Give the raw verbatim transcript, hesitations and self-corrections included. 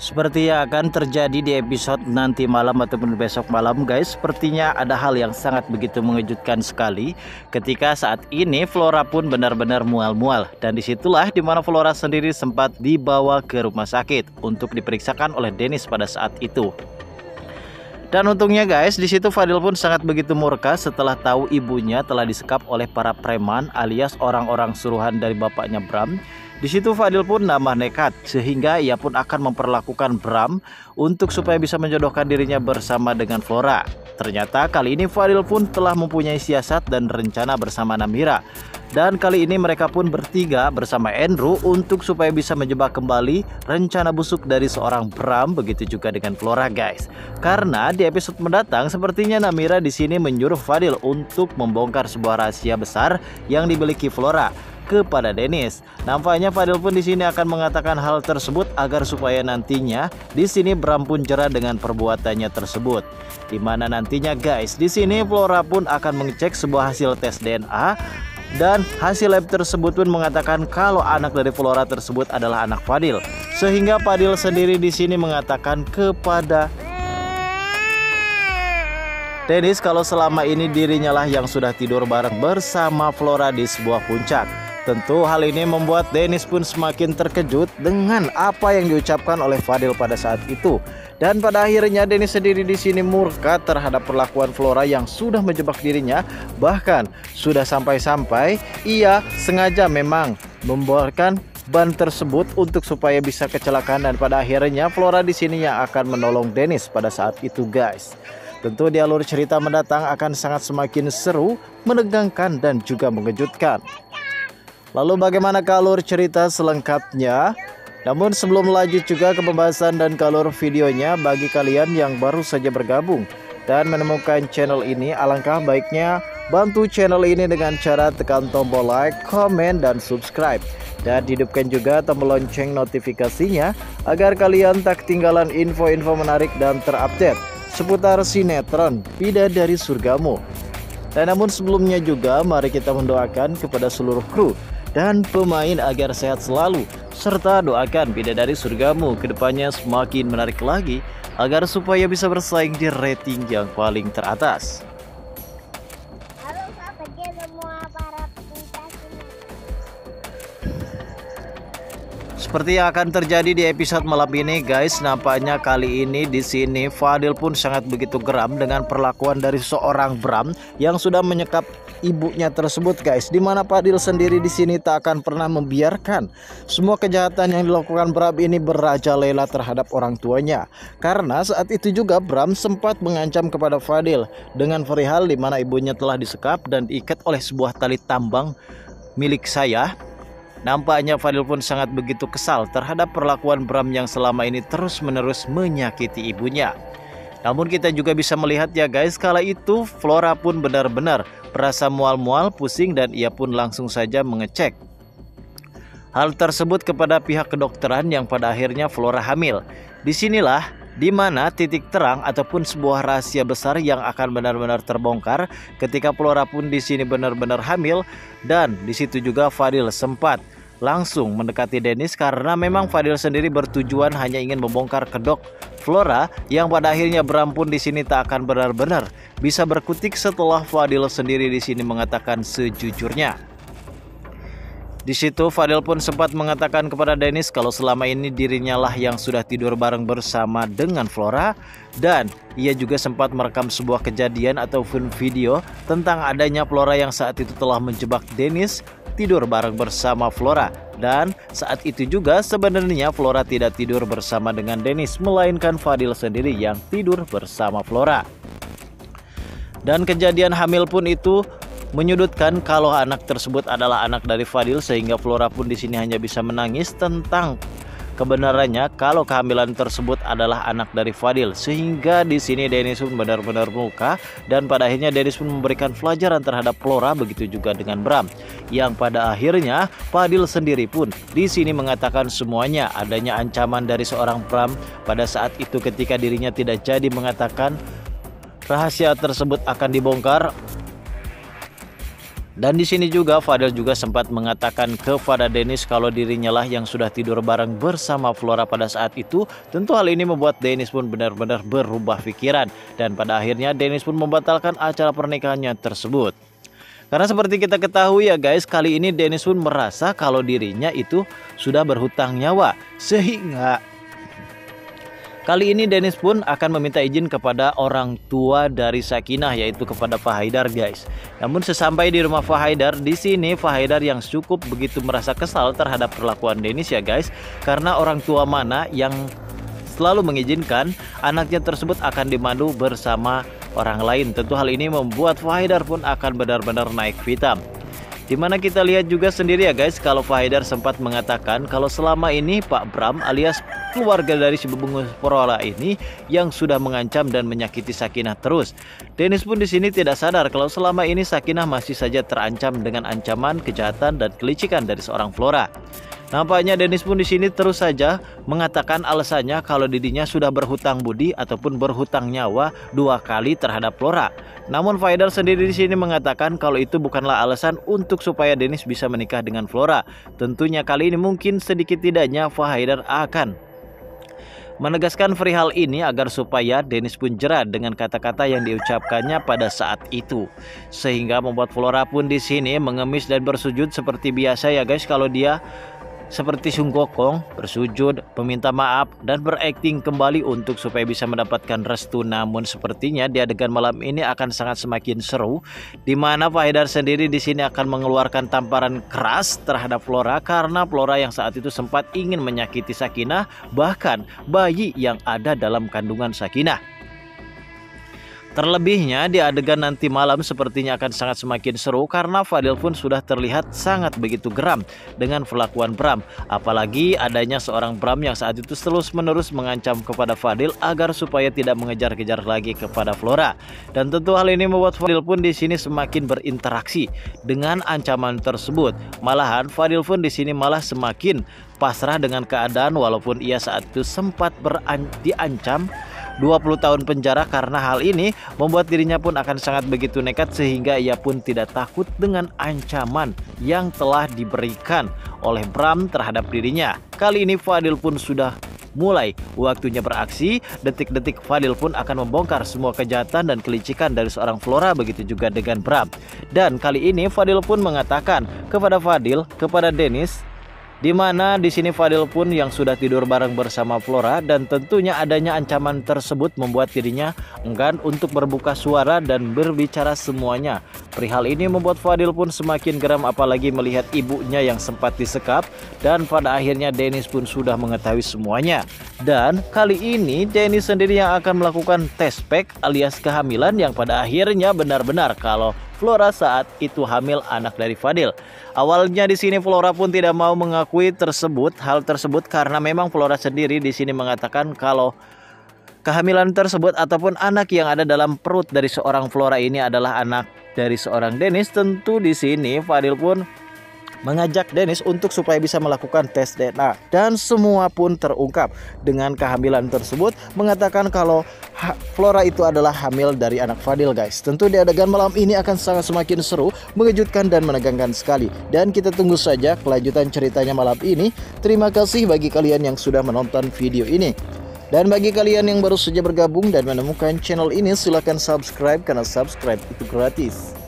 Seperti yang akan terjadi di episode nanti malam ataupun besok malam guys, sepertinya ada hal yang sangat begitu mengejutkan sekali ketika saat ini Flora pun benar-benar mual-mual. Dan disitulah dimana Flora sendiri sempat dibawa ke rumah sakit untuk diperiksakan oleh Dennis pada saat itu. Dan untungnya guys, di situ Fadil pun sangat begitu murka setelah tahu ibunya telah disekap oleh para preman alias orang-orang suruhan dari bapaknya Bram. Di situ Fadil pun nambah nekat sehingga ia pun akan memperlakukan Bram untuk supaya bisa menjodohkan dirinya bersama dengan Flora. Ternyata kali ini Fadil pun telah mempunyai siasat dan rencana bersama Namira. Dan kali ini mereka pun bertiga bersama Andrew untuk supaya bisa menjebak kembali rencana busuk dari seorang Bram, begitu juga dengan Flora guys. Karena di episode mendatang sepertinya Namira di sini menyuruh Fadil untuk membongkar sebuah rahasia besar yang dimiliki Flora kepada Dennis. Nampaknya Fadil pun di sini akan mengatakan hal tersebut agar supaya nantinya di sini Bram pun jera dengan perbuatannya tersebut. Dimana nantinya guys, di sini Flora pun akan mengecek sebuah hasil tes D N A. Dan hasil lab tersebut pun mengatakan kalau anak dari Flora tersebut adalah anak Fadil. Sehingga Fadil sendiri di sini mengatakan kepada Dennis kalau selama ini dirinya lah yang sudah tidur bareng bersama Flora di sebuah puncak. Tentu hal ini membuat Dennis pun semakin terkejut dengan apa yang diucapkan oleh Fadil pada saat itu. Dan pada akhirnya Dennis sendiri di sini murka terhadap perlakuan Flora yang sudah menjebak dirinya. Bahkan sudah sampai-sampai ia sengaja memang membuarkan ban tersebut untuk supaya bisa kecelakaan. Dan pada akhirnya Flora di sini yang akan menolong Dennis pada saat itu guys. Tentu di alur cerita mendatang akan sangat semakin seru, menegangkan dan juga mengejutkan. Lalu bagaimana alur cerita selengkapnya? Namun sebelum lanjut juga ke pembahasan dan alur videonya, bagi kalian yang baru saja bergabung dan menemukan channel ini, alangkah baiknya bantu channel ini dengan cara tekan tombol like, komen, dan subscribe. Dan hidupkan juga tombol lonceng notifikasinya agar kalian tak ketinggalan info-info menarik dan terupdate seputar sinetron Bidadari Surgamu. Dan namun sebelumnya juga mari kita mendoakan kepada seluruh kru dan pemain agar sehat selalu, serta doakan Bidadari Surgamu kedepannya semakin menarik lagi agar supaya bisa bersaing di rating yang paling teratas. Seperti yang akan terjadi di episode malam ini guys, nampaknya kali ini di sini Fadil pun sangat begitu geram dengan perlakuan dari seorang Bram yang sudah menyekap ibunya tersebut guys. Dimana Fadil sendiri di sini tak akan pernah membiarkan semua kejahatan yang dilakukan Bram ini merajalela terhadap orang tuanya. Karena saat itu juga Bram sempat mengancam kepada Fadil dengan perihal dimana ibunya telah disekap dan diikat oleh sebuah tali tambang milik saya. Nampaknya Fadil pun sangat begitu kesal terhadap perlakuan Bram yang selama ini terus-menerus menyakiti ibunya. Namun kita juga bisa melihat ya guys, kala itu Flora pun benar-benar merasa mual-mual, pusing, dan ia pun langsung saja mengecek hal tersebut kepada pihak kedokteran yang pada akhirnya Flora hamil. Disinilah dimana titik terang ataupun sebuah rahasia besar yang akan benar-benar terbongkar ketika Flora pun di sini benar-benar hamil. Dan di situ juga Fadil sempat langsung mendekati Dennis karena memang Fadil sendiri bertujuan hanya ingin membongkar kedok Flora yang pada akhirnya Bram pun di sini tak akan benar-benar bisa berkutik setelah Fadil sendiri di sini mengatakan sejujurnya. Di situ Fadil pun sempat mengatakan kepada Dennis kalau selama ini dirinya lah yang sudah tidur bareng bersama dengan Flora. Dan ia juga sempat merekam sebuah kejadian ataupun video tentang adanya Flora yang saat itu telah menjebak Dennis tidur bareng bersama Flora. Dan saat itu juga sebenarnya Flora tidak tidur bersama dengan Dennis, melainkan Fadil sendiri yang tidur bersama Flora. Dan kejadian hamil pun itu menyudutkan kalau anak tersebut adalah anak dari Fadil, sehingga Flora pun di sini hanya bisa menangis tentang kebenarannya kalau kehamilan tersebut adalah anak dari Fadil. Sehingga di sini Dennis pun benar-benar murka dan pada akhirnya Dennis pun memberikan pelajaran terhadap Flora, begitu juga dengan Bram. Yang pada akhirnya Fadil sendiri pun di sini mengatakan semuanya adanya ancaman dari seorang Bram pada saat itu ketika dirinya tidak jadi mengatakan rahasia tersebut akan dibongkar Dan di sini juga Fadil juga sempat mengatakan kepada Dennis kalau dirinya lah yang sudah tidur bareng bersama Flora pada saat itu. Tentu hal ini membuat Dennis pun benar-benar berubah pikiran dan pada akhirnya Dennis pun membatalkan acara pernikahannya tersebut. Karena seperti kita ketahui ya guys, kali ini Dennis pun merasa kalau dirinya itu sudah berhutang nyawa. Sehingga kali ini Dennis pun akan meminta izin kepada orang tua dari Sakinah, yaitu kepada Pak Haidar guys. Namun sesampai di rumah Pak Haidar, di sini Pak Haidar yang cukup begitu merasa kesal terhadap perlakuan Dennis ya guys. Karena orang tua mana yang selalu mengizinkan anaknya tersebut akan dimandu bersama orang lain. Tentu hal ini membuat Pak Haidar pun akan benar-benar naik pitam. Dimana kita lihat juga sendiri ya guys, kalau Pak Haidar sempat mengatakan kalau selama ini Pak Bram alias keluarga dari si bebungkus Flora ini yang sudah mengancam dan menyakiti Sakinah terus. Dennis pun di sini tidak sadar kalau selama ini Sakinah masih saja terancam dengan ancaman kejahatan dan kelicikan dari seorang Flora. Nampaknya Dennis pun di sini terus saja mengatakan alasannya kalau dirinya sudah berhutang budi ataupun berhutang nyawa dua kali terhadap Flora. Namun Pak Haidar sendiri di sini mengatakan kalau itu bukanlah alasan untuk supaya Dennis bisa menikah dengan Flora. Tentunya kali ini mungkin sedikit tidaknya Pak Haidar akan menegaskan perihal ini agar supaya Dennis pun jera dengan kata-kata yang diucapkannya pada saat itu. Sehingga membuat Flora pun di sini mengemis dan bersujud seperti biasa ya guys, kalau dia seperti sungkokong, bersujud, meminta maaf, dan berakting kembali untuk supaya bisa mendapatkan restu. Namun sepertinya di adegan malam ini akan sangat semakin seru, di mana Pak Haidar sendiri di sini akan mengeluarkan tamparan keras terhadap Flora karena Flora yang saat itu sempat ingin menyakiti Sakinah, bahkan bayi yang ada dalam kandungan Sakinah. Terlebihnya di adegan nanti malam sepertinya akan sangat semakin seru karena Fadil pun sudah terlihat sangat begitu geram dengan perlakuan Bram. Apalagi adanya seorang Bram yang saat itu terus menerus mengancam kepada Fadil agar supaya tidak mengejar-kejar lagi kepada Flora. Dan tentu hal ini membuat Fadil pun di sini semakin berinteraksi dengan ancaman tersebut. Malahan Fadil pun di sini malah semakin pasrah dengan keadaan walaupun ia saat itu sempat diancam dua puluh tahun penjara. Karena hal ini membuat dirinya pun akan sangat begitu nekat sehingga ia pun tidak takut dengan ancaman yang telah diberikan oleh Bram terhadap dirinya. Kali ini Fadil pun sudah mulai waktunya beraksi. Detik-detik Fadil pun akan membongkar semua kejahatan dan kelicikan dari seorang Flora, begitu juga dengan Bram. Dan kali ini Fadil pun mengatakan kepada Fadil, kepada Dennis, di mana di sini Fadil pun yang sudah tidur bareng bersama Flora dan tentunya adanya ancaman tersebut membuat dirinya enggan untuk berbuka suara dan berbicara semuanya. Perihal ini membuat Fadil pun semakin geram apalagi melihat ibunya yang sempat disekap dan pada akhirnya Dennis pun sudah mengetahui semuanya. Dan kali ini Dennis sendiri yang akan melakukan tes pack alias kehamilan yang pada akhirnya benar-benar kalau Flora saat itu hamil anak dari Fadil. Awalnya di sini Flora pun tidak mau mengakui tersebut hal tersebut karena memang Flora sendiri di sini mengatakan kalau kehamilan tersebut ataupun anak yang ada dalam perut dari seorang Flora ini adalah anak dari seorang Dennis. Tentu di sini Fadil pun mengajak Dennis untuk supaya bisa melakukan tes D N A dan semua pun terungkap dengan kehamilan tersebut mengatakan kalau Flora itu adalah hamil dari anak Fadil guys. Tentu di adegan malam ini akan sangat semakin seru, mengejutkan dan menegangkan sekali, dan kita tunggu saja kelanjutan ceritanya malam ini. Terima kasih bagi kalian yang sudah menonton video ini. Dan bagi kalian yang baru saja bergabung dan menemukan channel ini, silahkan subscribe karena subscribe itu gratis.